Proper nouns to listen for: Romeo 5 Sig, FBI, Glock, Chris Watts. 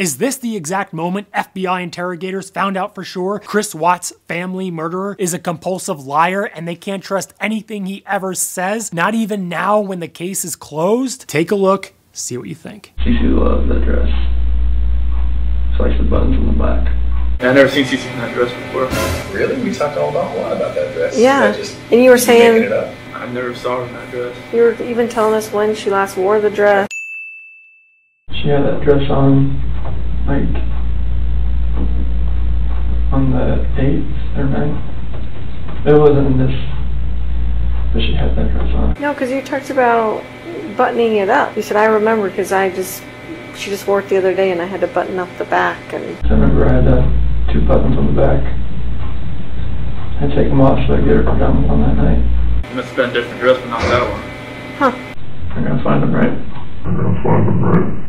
Is this the exact moment FBI interrogators found out for sure Chris Watts' family murderer is a compulsive liar and they can't trust anything he ever says, not even now when the case is closed? Take a look, see what you think. She loves that dress. It's like the buttons on the back. I've never seen she's in that dress before. Really? We talked all about a lot about that dress. Yeah, and you were saying... It up. I never saw her in that dress. You were even telling us when she last wore the dress. She had that dress on, like, on the 8th or 9th. It wasn't this, but she had that dress on. No, because you talked about buttoning it up. You said, I remember because she just wore it the other day and I had to button up the back. And I remember I had two buttons on the back. I take them off so I get her pajamas on that night. It must have been a different dress, but not that one. Huh. I'm gonna find them right.